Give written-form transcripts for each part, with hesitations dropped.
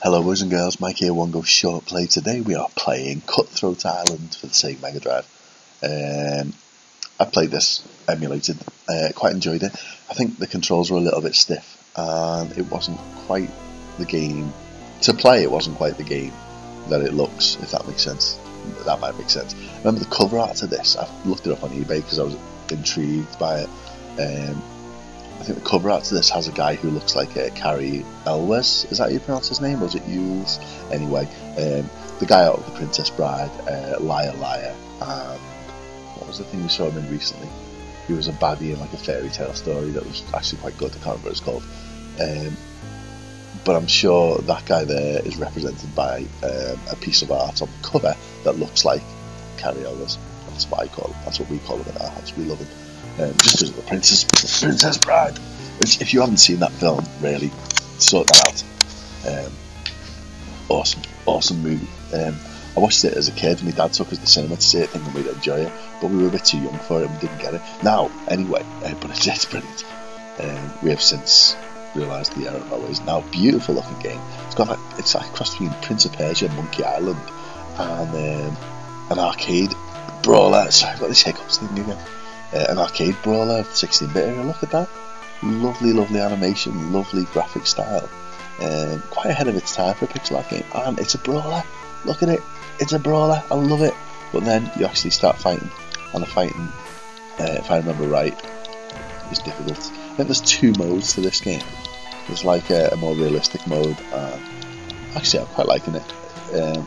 Hello boys and girls, Mike here, One Go Short Play. Today we are playing Cutthroat Island for the Sega Mega Drive. I played this emulated, quite enjoyed it. I think the controls were a little bit stiff and it wasn't quite the game. To play it wasn't quite the game that it looks, if that makes sense. That might make sense. I remember the cover art of this, I looked it up on eBay because I was intrigued by it. I think the cover art to this has a guy who looks like Cary Elwes. Is that how you pronounce his name? Or is it Yules? Anyway, the guy out of The Princess Bride, Liar Liar, and what was the thing we saw him in recently? He was a baddie in like a fairy tale story that was actually quite good. I can't remember what it's called. But I'm sure that guy there is represented by a piece of art on the cover that looks like Cary Elwes. That's what I call him. That's what we call him in our house. We love him. Just because of The Princess Bride, which if you haven't seen that film, really sort that out. Awesome movie. I watched it as a kid. My dad took us to the cinema to see it, thinking we'd enjoy it, but we were a bit too young for it and we didn't get it. Now, anyway, but it's brilliant. We have since realised the error of our ways. Now, beautiful looking game. It's got like, it's like a cross between Prince of Persia and Monkey Island, and an arcade brawler. Sorry, I've got this hiccups thing again. An arcade brawler, 16-bit area. Look at that, lovely animation, lovely graphic style, quite ahead of its time for a pixel art game, and it's a brawler. Look at it, it's a brawler, I love it. But then you actually start fighting, and the fighting, if I remember right, is difficult. I think there's two modes to this game. There's like a more realistic mode, and actually I'm quite liking it.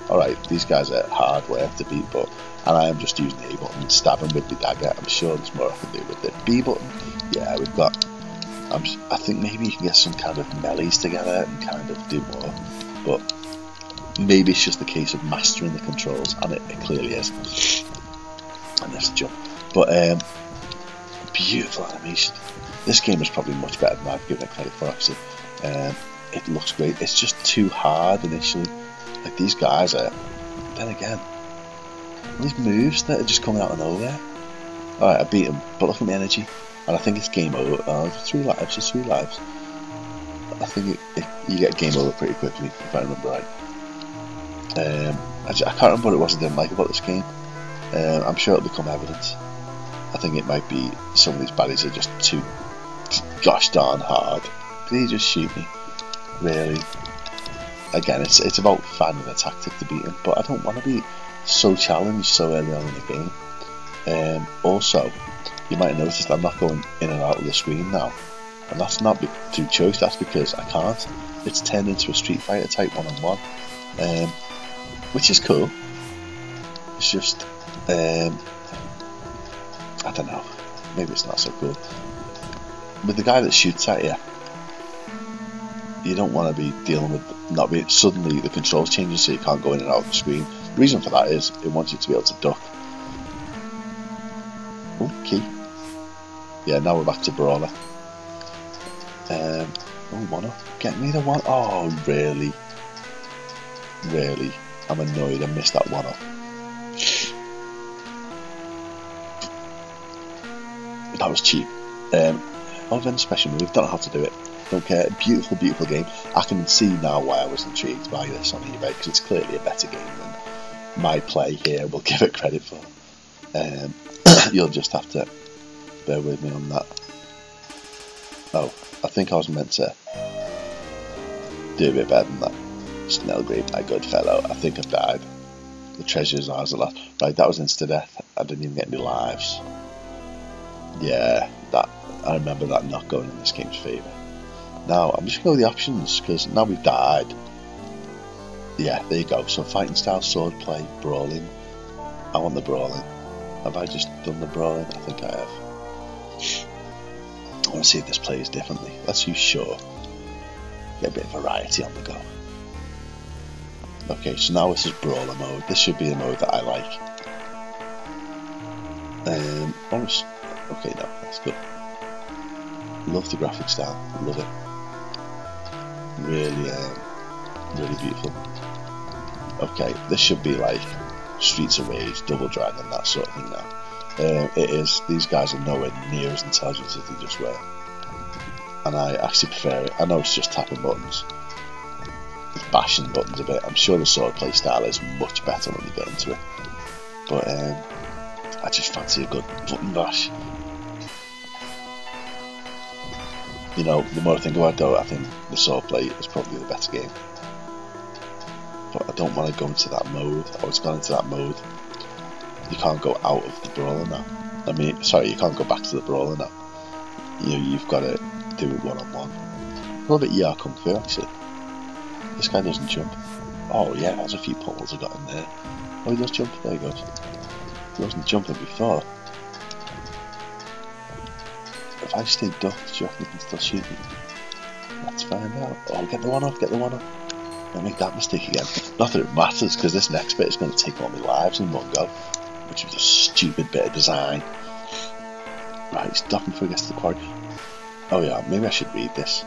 Alright, these guys are hard, we have to beat, but and I am just using the A button, stabbing with the dagger. I'm sure there's more I can do with the B button. Yeah, we've got, I think maybe you can get some kind of melees together and kind of do more, but maybe it's just a case of mastering the controls, and it clearly is. And there's a jump, but beautiful animation. This game is probably much better than I've given it credit for, actually. It looks great. It's just too hard initially. Like, these guys are, then again, these moves that are just coming out of nowhere. Alright, I beat him, but look at my energy, and I think it's game over. Oh, it's 3 lives. I think you get game over pretty quickly, if I remember right. I can't remember what it was I didn't like about this game. I'm sure it'll become evident. I think it might be some of these baddies are just too gosh darn hard. Please just shoot me, really. Again, it's about finding a tactic to beat him, but I don't want to be so challenged so early on in the game. Also, you might have noticed I'm not going in and out of the screen now, and that's not through choice, that's because I can't. It's turned into a Street Fighter type one-on-one, which is cool. It's just, I don't know, maybe it's not so cool. With the guy that shoots at you, you don't want to be dealing with suddenly the controls changes so you can't go in and out of the screen. The reason for that is it wants you to be able to duck. Okay. Yeah, now we're back to brawler. Oh, one-up. Get me the one. Oh, really? Really? I'm annoyed I missed that one-up. That was cheap. I've done a special move. Don't know how to do it. Don't care. Beautiful game. I can see now why I was intrigued by this on eBay, because it's clearly a better game than my play here will give it credit for. You'll just have to bear with me on that. Oh, I think I was meant to do a bit better than that. Snell grape, my good fellow. I think I've died. The treasure's ours at last. Right, that was insta-death. I didn't even get any lives. Yeah, that I remember that not going in this game's favour. Now, I'm just going to go with the options, because now we've died. Yeah, there you go. So, fighting style, sword play, brawling. I want the brawling. Have I just done the brawling? I think I have. I want to see if this plays differently. Let's use sure. Get a bit of variety on the go. Okay, so now this is brawler mode. This should be a mode that I like. Almost. Okay, no, that's good. Love the graphic style. Love it. Really, really beautiful. Okay, this should be like Streets of Rage, Double Dragon, that sort of thing now. It is. These guys are nowhere near as intelligent as they just were. And I actually prefer it. I know it's just tapping buttons. bashing the buttons a bit. I'm sure the sword play style is much better when you get into it, but I just fancy a good button bash. You know, the more I think about it though, I think the sword play is probably the better game. But I don't want to go into that mode. I always gone into that mode. You can't go out of the brawler now. I mean, sorry, you can't go back to the brawler now. You know, you've got to do it one-on-one. A little bit ER Kung Fu, actually. This guy doesn't jump. Oh yeah, there's a few pummels I got in there. Oh, he does jump. There he goes. He wasn't jumping before. If I stay ducked, do you reckon he can still shoot me? Let's find out. Oh, get the one off, get the one off. Don't make that mistake again. Not that it matters, because this next bit is going to take all my lives in one go, which was a stupid bit of design. Right, he's ducking before he gets to the quarry. Oh yeah, maybe I should read this.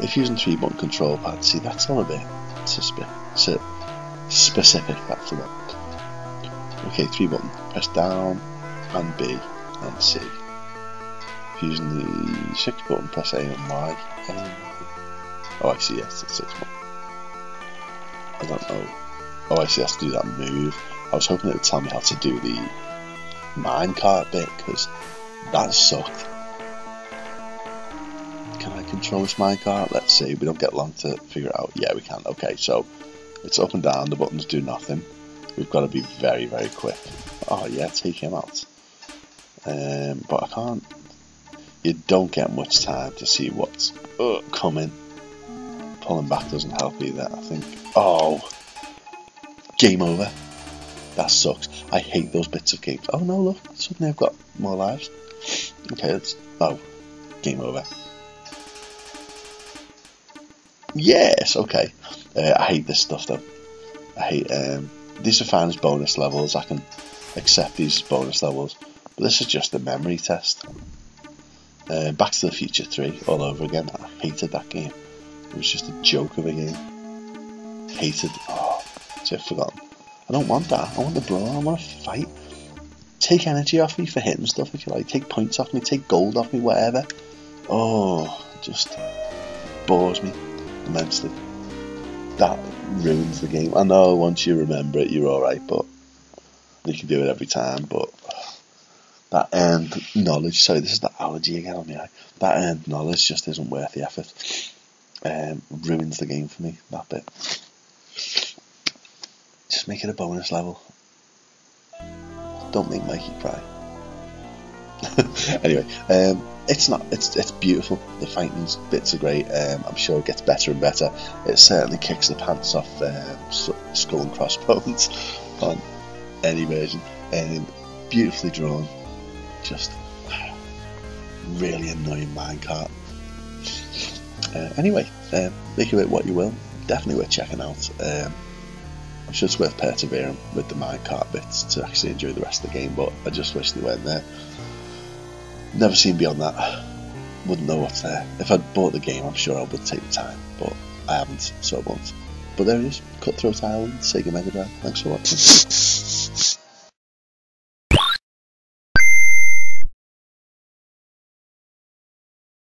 If using 3-button control pad, see, that's not a bit specific, that's the one. Okay, 3-button, press down, and B, and C. If using the 6-button, press A and Y. Oh, I see, yes, it's 6-button. I don't know. Oh, I see, I have to do that move. I was hoping it would tell me how to do the minecart bit, because that sucked. Can I control this minecart? Let's see, we don't get long to figure it out. Yeah, we can. Okay, so it's up and down, the buttons do nothing. We've got to be very, very quick. Oh yeah, take him out. But I can't... You don't get much time to see what's coming. Pulling back doesn't help either, I think. Oh, game over. That sucks. I hate those bits of games. Oh no, look, suddenly I've got more lives. Okay, let's... Oh, game over. Yes, okay. I hate this stuff though. I hate... these are fine as bonus levels. I can accept these as bonus levels. But this is just a memory test. Back to the Future 3 all over again. I hated that game. It was just a joke of a game. Hated. Oh, so I've forgotten. I don't want that. I want the brawl. I want to fight. Take energy off me for hitting stuff if you like. Take points off me. Take gold off me. Whatever. Oh, just bores me immensely. That ruins the game. I know once you remember it, you're alright, but you can do it every time. But that earned knowledge. Sorry, this is the allergy again on my eye. That earned knowledge just isn't worth the effort. Ruins the game for me, that bit. Just make it a bonus level. Don't make Mikey cry. Anyway, it's beautiful. The fighting bits are great. I'm sure it gets better and better. It certainly kicks the pants off Skull and Crossbones on any version. Beautifully drawn. Just really annoying minecart. Anyway, make of it what you will. Definitely worth checking out. I'm sure it's worth persevering with the minecart bits to actually enjoy the rest of the game, but I just wish they weren't there. Never seen beyond that. Wouldn't know what's there. If I'd bought the game, I'm sure I would take the time, but I haven't, so I won't. But there it is, Cutthroat Island, Sega Mega Drive. Thanks for watching.